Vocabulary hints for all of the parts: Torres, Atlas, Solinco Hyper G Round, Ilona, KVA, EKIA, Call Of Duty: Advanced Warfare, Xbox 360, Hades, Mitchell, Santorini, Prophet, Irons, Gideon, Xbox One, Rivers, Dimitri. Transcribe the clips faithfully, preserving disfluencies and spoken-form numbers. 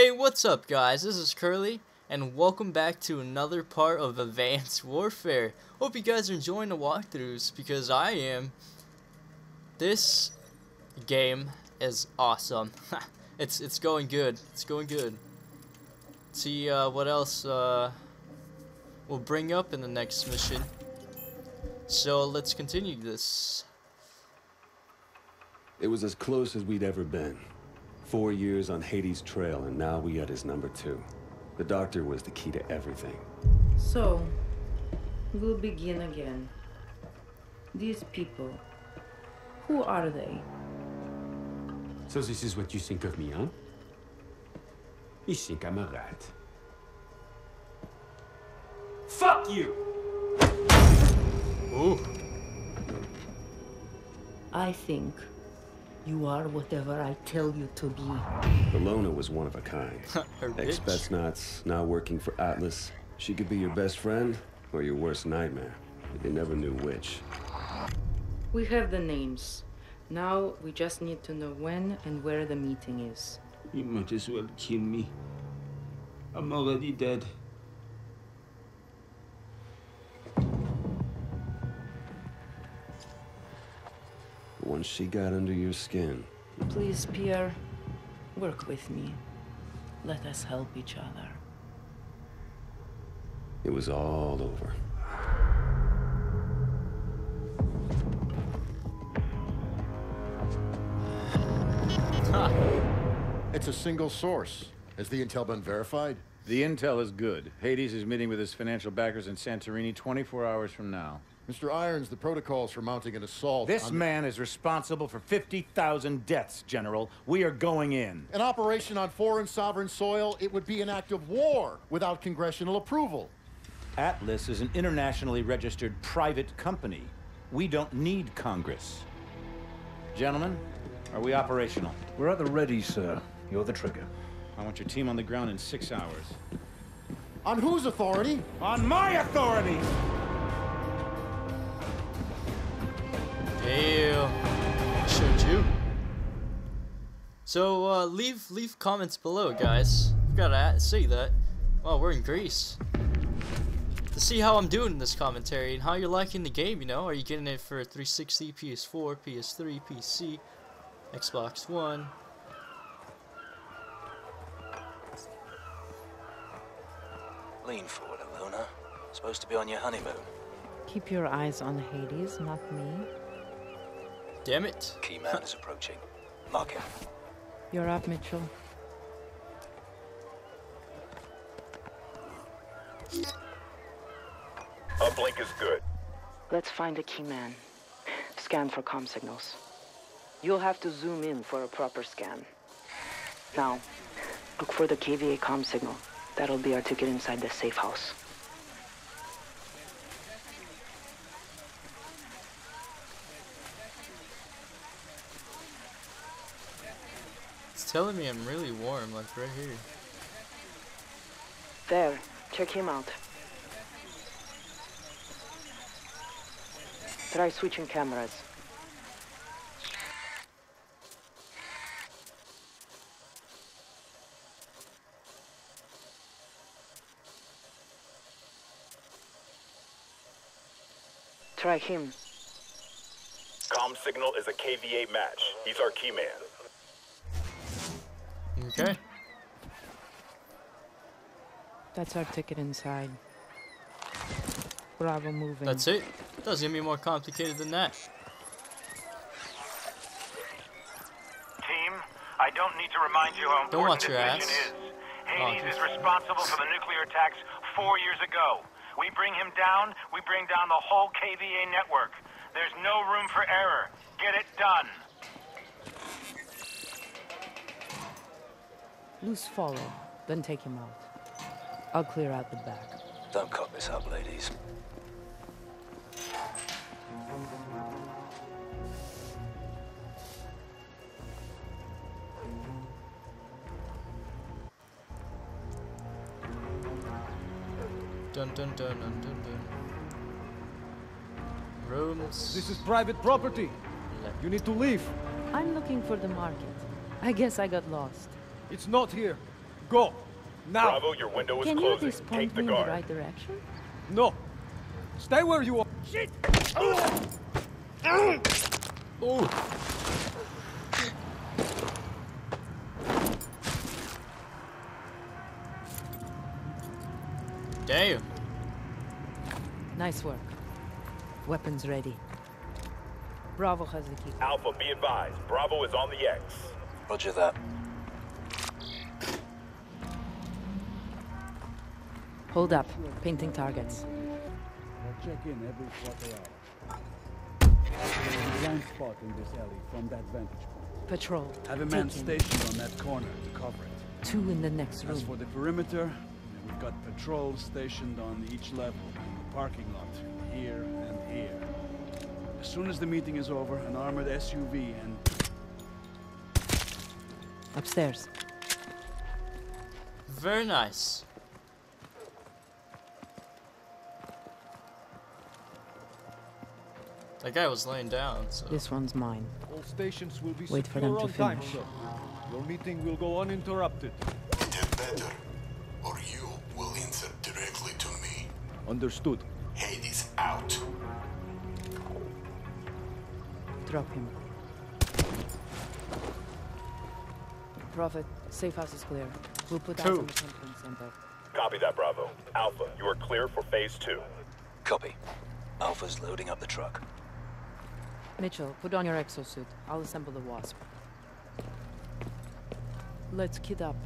Hey, what's up guys, this is Curly, and welcome back to another part of Advanced Warfare. Hope you guys are enjoying the walkthroughs, because I am. This game is awesome. it's it's going good, it's going good. Let's see uh, what else uh, we'll bring up in the next mission. So let's continue this. It was as close as we'd ever been. Four years on Hades' trail, and now we had his number two. The doctor was the key to everything. So, we'll begin again. These people, who are they? So this is what you think of me, huh? You think I'm a rat. Fuck you! Ooh. I think you are whatever I tell you to be. Ilona was one of a kind. Ex-Betsnots, now working for Atlas. She could be your best friend or your worst nightmare. You never knew which. We have the names. Now we just need to know when and where the meeting is. You might as well kill me. I'm already dead. Once she got under your skin. Please, Pierre, work with me. Let us help each other. It was all over. Huh. It's a single source. Has the intel been verified? The intel is good. Hades is meeting with his financial backers in Santorini twenty-four hours from now. Mister Irons, the protocols for mounting an assault... This man is responsible for fifty thousand deaths, General. We are going in. An operation on foreign sovereign soil, it would be an act of war without congressional approval. Atlas is an internationally registered private company. We don't need Congress. Gentlemen, are we operational? We're at the ready, sir. You're the trigger. I want your team on the ground in six hours. On whose authority? On my authority! Damn. Shoot you. So uh, leave leave comments below, guys. Gotta say that. Wow, we're in Greece. To see how I'm doing in this commentary and how you're liking the game. You know, are you getting it for three sixty, P S four, P S three, P C, Xbox One? Lean forward, Ilona. Supposed to be on your honeymoon. Keep your eyes on Hades, not me. Damn it. Key man is approaching. Mark him. You're up, Mitchell. Uplink is good. Let's find a key man. Scan for comm signals. You'll have to zoom in for a proper scan. Now, look for the K V A comm signal. That'll be our ticket inside the safe house. Telling me I'm really warm, like right here. There, check him out. Try switching cameras. Try him. Comm signal is a K V A match. He's our key man. Okay. That's our ticket inside. Bravo, moving. That's it. It doesn't get me more complicated than that. Team, I don't need to remind you how important this mission is. Hades oh, is responsible for the nuclear attacks four years ago. We bring him down, we bring down the whole K V A network. There's no room for error. Get it done. Loose follow, then take him out. I'll clear out the back. Don't cock this up, ladies. Dun dun dun dun dun dun. Rooms. This is private property. You need to leave. I'm looking for the market. I guess I got lost. It's not here. Go! Now! Bravo, your window is closing. Can you just point me in the right direction? No! Stay where you are! Shit! Oh! Oh! Damn. Nice work. Weapons ready. Bravo has the key. Alpha, be advised. Bravo is on the X. Roger that. Hold up. Painting targets. I'll check in every quarter hour. There's a blind spot in this alley from that vantage point. Patrol. Have a man stationed on that corner to cover it. Two in the next room. As for the perimeter, we've got patrols stationed on each level, in the parking lot, here and here. As soon as the meeting is over, an armored S U V and... Upstairs. Very nice. That guy was laying down, so... This one's mine. All stations will be Wait for them to finish. Time, your meeting will go uninterrupted. Get better, or you will insert directly to me. Understood. Hades out. Drop him. Prophet, safe house is clear. We'll put out in the conference center. Copy that, Bravo. Alpha, you are clear for phase two. Copy. Alpha's loading up the truck. Mitchell, put on your exosuit. I'll assemble the Wasp. Let's kid up.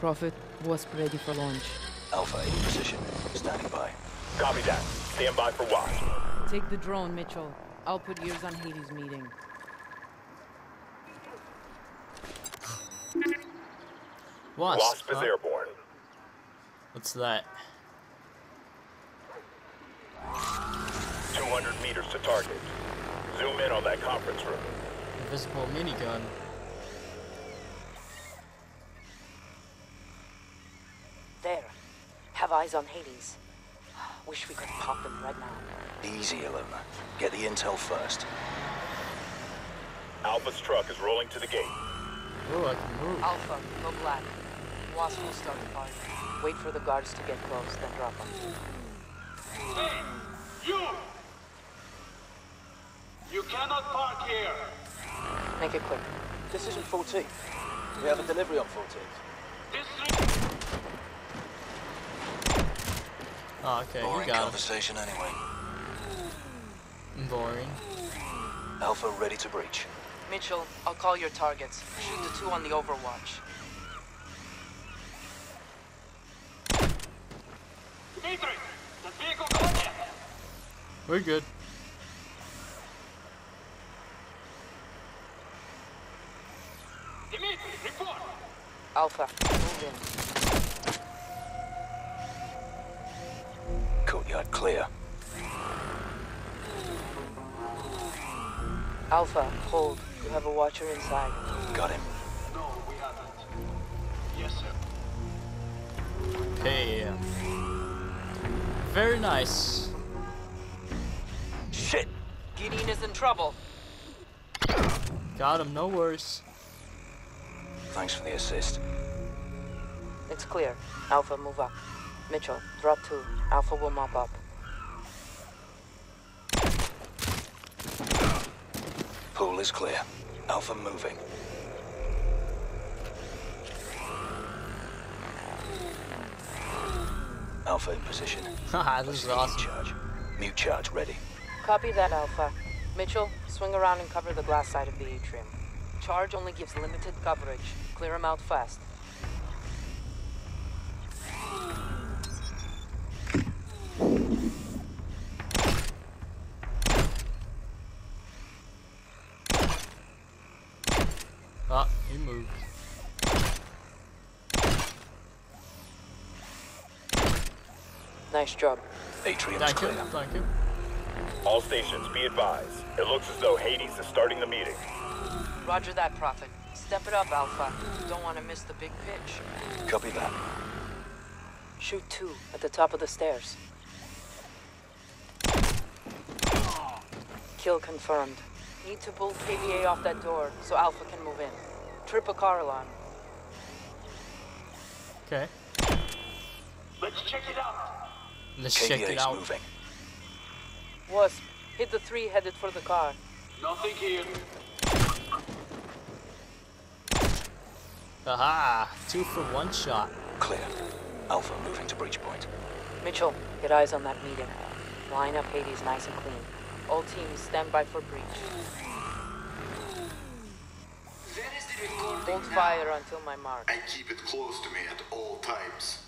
Prophet, Wasp ready for launch. Alpha in position. Standing by. Copy that. Stand by for Wasp. Take the drone, Mitchell. I'll put ears on Hades' meeting. Wasp, Wasp huh? is airborne. What's that? two hundred meters to target. Zoom in on that conference room. Invisible minigun. There. Have eyes on Hades. Wish we could pop them right now. Easy, Ilona. Get the intel first. Alpha's truck is rolling to the gate. Oh, I can move. Alpha, go black. Wasp will start firing. Wait for the guards to get close, then drop them. Hey, you! You cannot park here! Make it quick. This isn't fourteen. We have a delivery on fourteen. This is... Oh, okay, boring you got conversation it. Anyway. Boring. Alpha ready to breach. Mitchell, I'll call your targets. Shoot the two on the overwatch. Dimitri, the vehicle got you. We're good. Dimitri, report. Alpha, move in. Courtyard clear. Alpha, hold. You have a watcher inside. Got him. No, we haven't. Yes, sir. Hey. Very nice. Shit. Gideon is in trouble. Got him, no worse. Thanks for the assist. It's clear. Alpha, move up. Mitchell, drop two. Alpha will mop up. Pool is clear. Alpha moving. Alpha in position. Haha, this is awesome. Charge. Mute charge ready. Copy that, Alpha. Mitchell, swing around and cover the glass side of the atrium. Charge only gives limited coverage. Clear him out fast. Ah, he moved. Nice job. Atrium's thank clear. You, thank you. All stations, be advised. It looks as though Hades is starting the meeting. Roger that, Prophet. Step it up, Alpha. Don't want to miss the big pitch. Copy that. Shoot two at the top of the stairs. Kill confirmed. Need to pull K V A off that door so Alpha can move in. Trip a car alarm. Okay. Let's check it out. Let's K V A's check it out. Moving. Wasp, hit the three headed for the car. Nothing here. Aha! Two for one shot. Clear. Alpha moving to breach point. Mitchell, get eyes on that meeting. Line up Hades nice and clean. All teams stand by for breach. Hold fire until my mark. And keep it close to me at all times.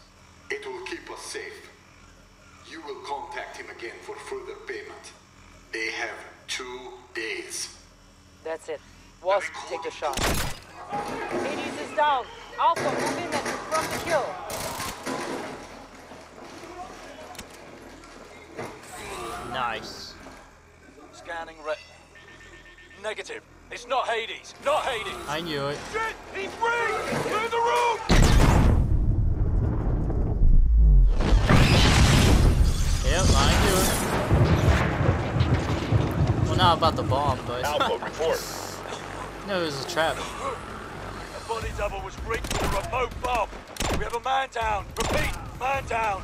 It will keep us safe. You will contact him again for further payment. They have two days. That's it. Wasp, take the shot. Hades is down. Alpha, move in and confront the kill. Nice. Scanning ret. Negative. It's not Hades. Not Hades. I knew it. Shit! He's free! Clear the room! Yep, I knew it. Well, not about the bomb, but... Alpha, report. No, it was a trap. The body double was rigged with a remote bomb. We have a man down. Repeat, man down.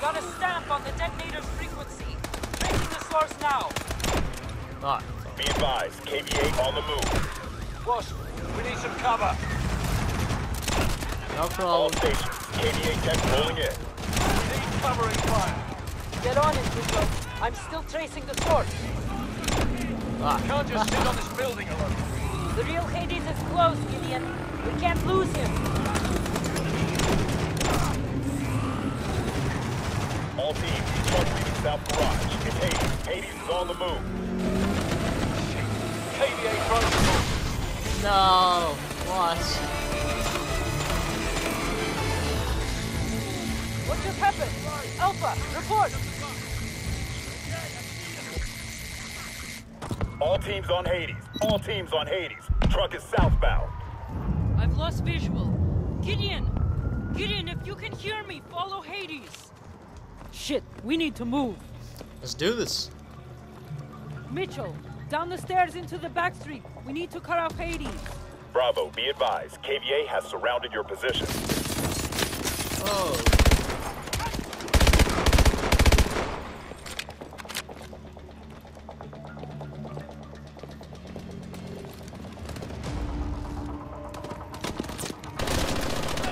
Got a stamp on the detonator's frequency. Tracing the source now. Ah. Be advised, K V A on the move. Wasp, we need some cover. No problem. All stations, K V A ten rolling in. We need covering fire. Get on it, Mitchell. I'm still tracing the source. Ah. We can't just sit on this building alone. The real Hades is close, Gideon. We can't lose him. All teams, start leaving South Garage. It's Hades. Hades is on the move. K V A protocol. No, what? What just happened? Alpha, report. All teams on Hades. All teams on Hades. Truck is southbound. I've lost visual. Gideon! Gideon, if you can hear me, follow Hades. Shit, we need to move. Let's do this. Mitchell. Down the stairs into the back street. We need to cut off Hades. Bravo, be advised. K V A has surrounded your position. Oh.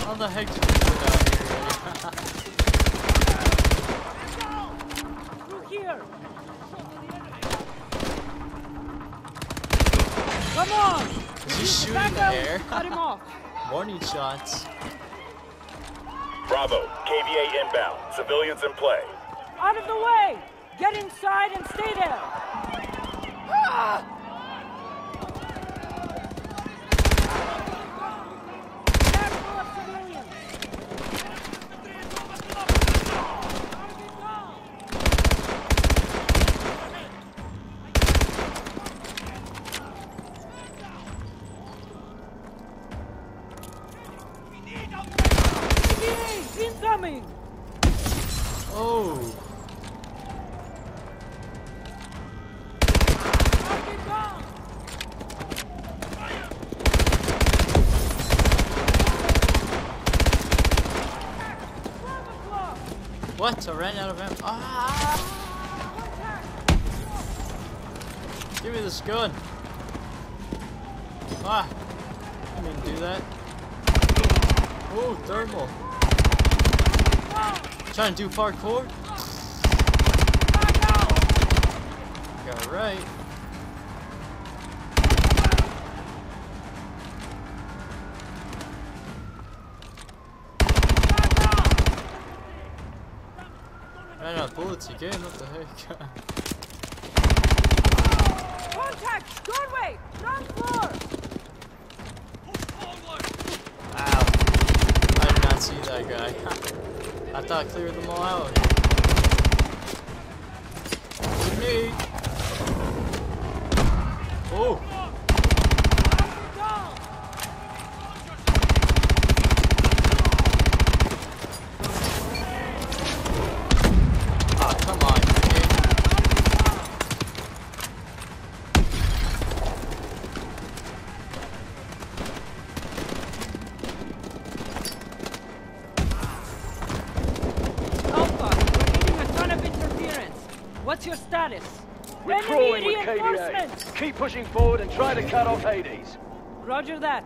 How the heck did you get out here? Through here. Come on! Did you shoot in the air? Cut him off. Warning shots. Bravo, K V A inbound. Civilians in play. Out of the way! Get inside and stay there! Ah! What? I ran out of ammo. Ah! Give me this gun. Ah! I didn't do that. Oh, thermal. Trying to do parkour? Got it right. I ran out of bullets again, what the heck? Contact! Doorway! Ground floor! Ow. I did not see that guy. I thought I cleared them all out. Look at me! Oh! What's your status? We're crawling with K V A. Keep pushing forward and try to cut off Hades. Roger that.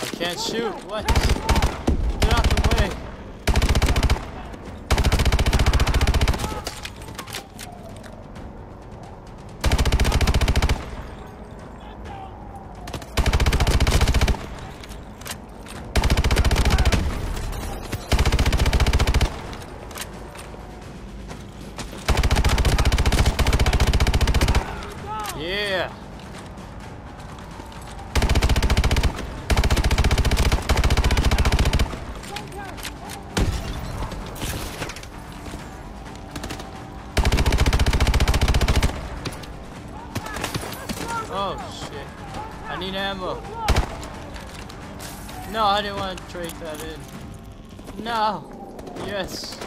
I can't shoot. What? Get out the way. No, I didn't want to trade that in. No. Yes.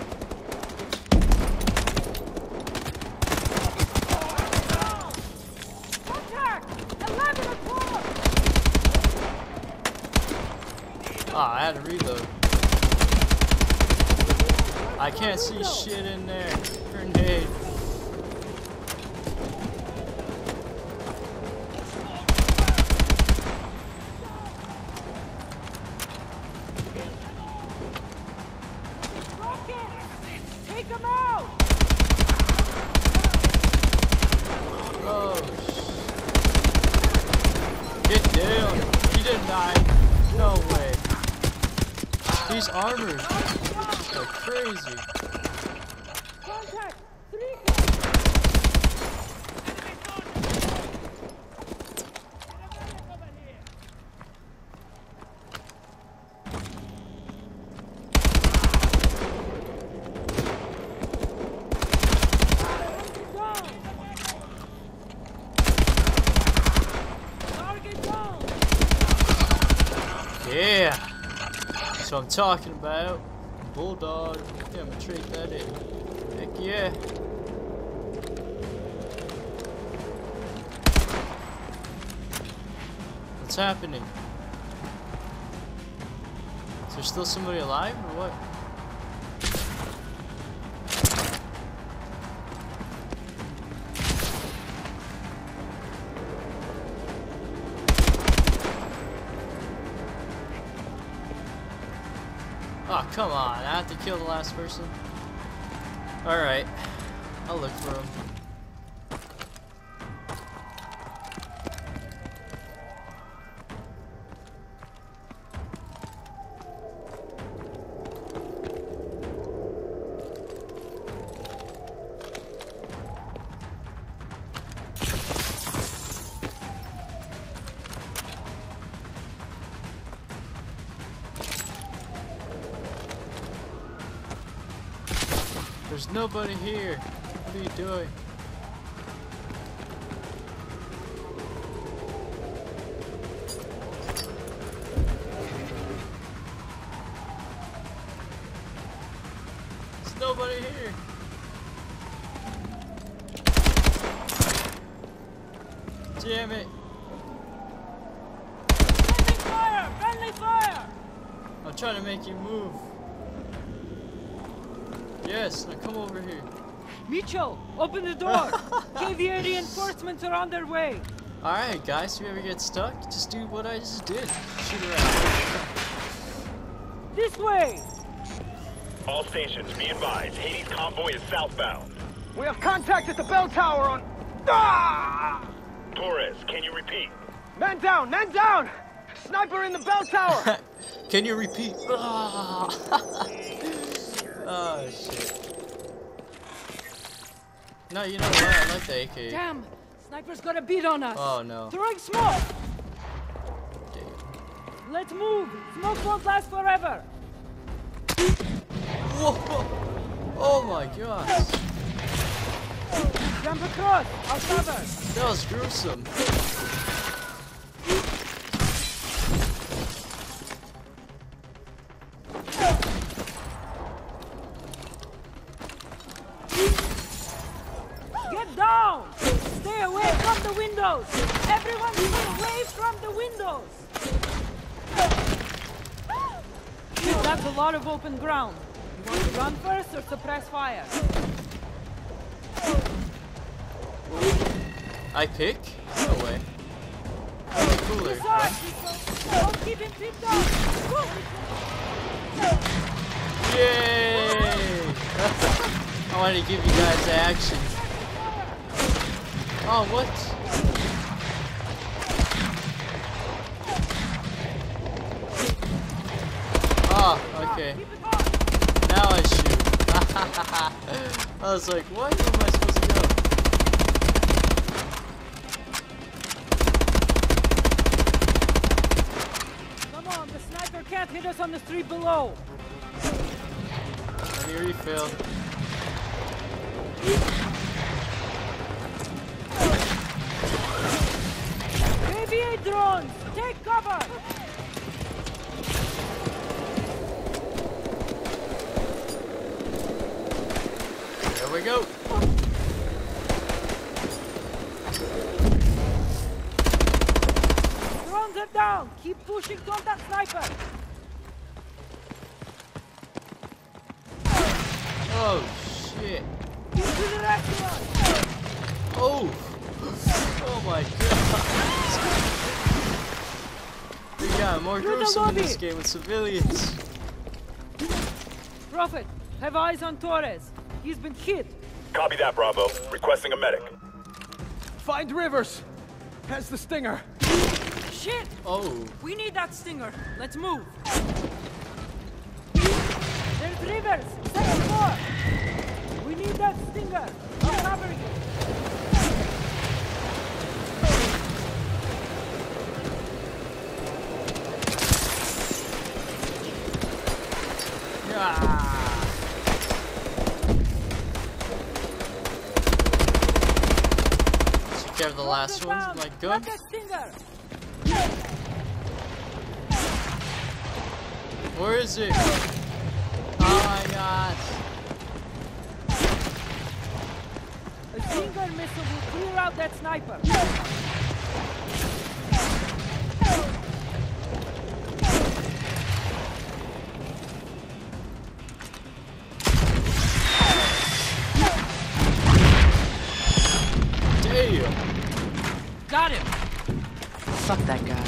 Ah, oh, I had to reload. I can't see shit in there. Grenade. I'm talking about bulldog. Yeah, I'm gonna trade that in. Heck yeah. What's happening? Is there still somebody alive or what? Oh, come on, I have to kill the last person. Alright, I'll look for him. There's nobody here. What are you doing? There's nobody here. Damn it. Friendly fire! Friendly fire! I'm trying to make you move. Yes, now come over here. Mitchell, open the door! K V A reinforcements are on their way! Alright guys, if you ever get stuck, just do what I just did. Shoot around. This way! All stations, be advised. Hades convoy is southbound. We have contact at the bell tower on... Ah! Torres, can you repeat? Man down, man down! Sniper in the bell tower! Can you repeat? Oh shit. No, you know what? I like the A K. Damn! Sniper's got a beat on us! Oh no. Throwing smoke! Damn. Let's move! Smoke won't last forever! Whoa! Oh my gosh! Jump across! I'll cover! That was gruesome. Everyone stay away from the windows! have a lot of open ground. You want to run first or suppress fire? I pick? No way. Cooler. Don't keep him picked up. Yay! I wanted to give you guys action. Oh, what? Oh, okay. Now I shoot. I was like, what? Where am I supposed to go? Come on, the sniper can't hit us on the street below. I hear you, Phil. K V A drones, take cover! We go. Whoa. Drones are down. Keep pushing toward that sniper. Oh shit. Into the restaurant. Oh. Oh my god. We got more gruesome in this game with civilians. Prophet, have eyes on Torres. He's been hit. Copy that, Bravo. Requesting a medic. Find Rivers. Has the stinger. Shit. Oh. We need that stinger. Let's move. There's Rivers. Second floor. We need that stinger. I'm covering it. Ah. Care of the last one, like good. Where is it? Oh my god! A stinger missile will clear out that sniper. Got him! Fuck that guy.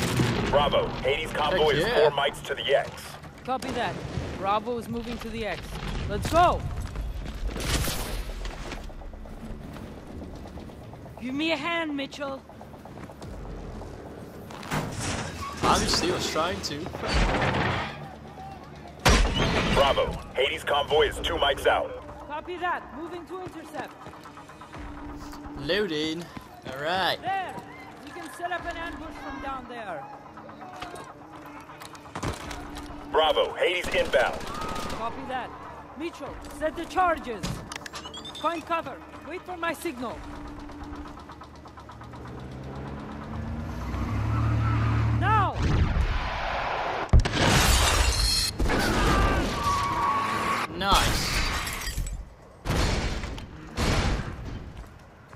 Bravo, Hades convoy yeah. is four mics to the X. Copy that. Bravo is moving to the X. Let's go! Give me a hand, Mitchell. Obviously, I was trying to. Bravo, Hades convoy is two mics out. Copy that. Moving to intercept. Loading. Alright. There! Set up an ambush from down there. Bravo, Hades inbound. Copy that. Mitchell, set the charges. Find cover. Wait for my signal. Now! Nice.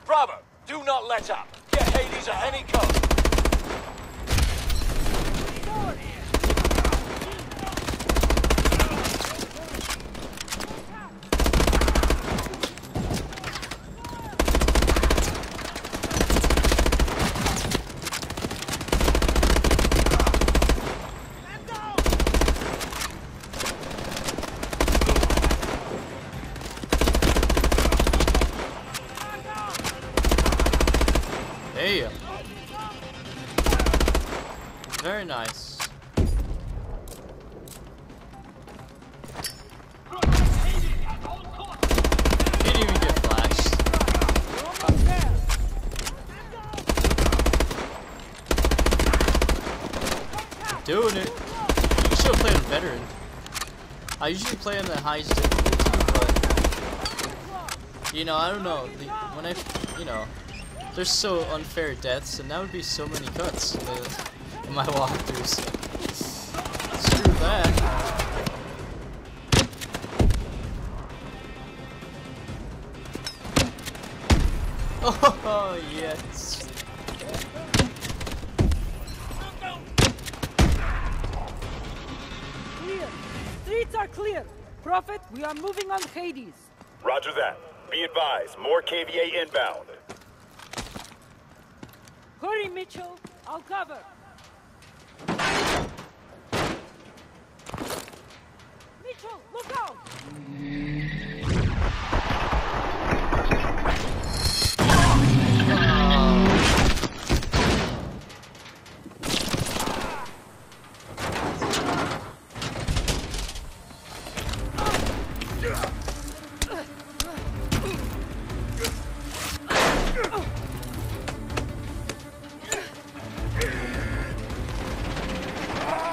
Bravo, do not let up. Hades at any cost. Very nice. Didn't even get flashed. I'm doing it. You should play on veteran. I usually play on the highest difficulty, but you know, I don't know. The, when I, you know, there's so unfair deaths, and that would be so many cuts. But, my walkthrough, so screw that. Oh, yes. Clear. streets are clear. Prophet, we are moving on Hades. Roger that. Be advised, more K V A inbound. Hurry, Mitchell. I'll cover. Mitchell, look out!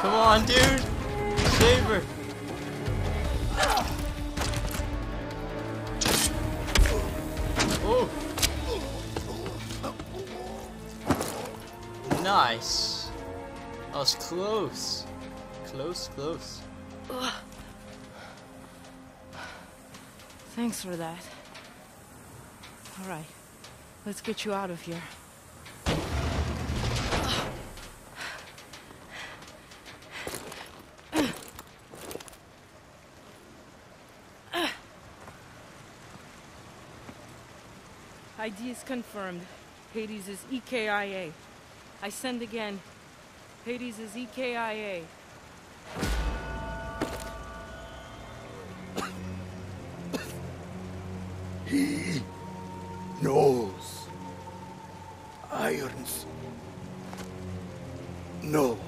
Come on, dude! Save her! Oh! Nice! That was close! Close, close. Thanks for that. Alright, let's get you out of here. I D is confirmed. Hades is E K I A. I send again. Hades is E K I A. He knows. Irons knows.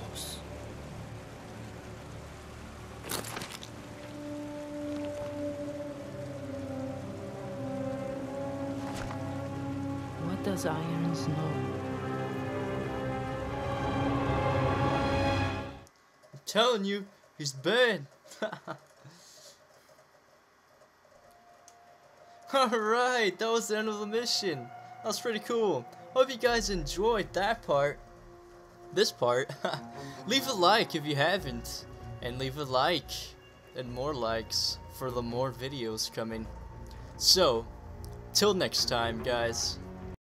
Does Irons know? I'm telling you, he's burned. Alright, that was the end of the mission. That was pretty cool. Hope you guys enjoyed that part. This part. Leave a like if you haven't. And leave a like and more likes for the more videos coming. So, till next time, guys.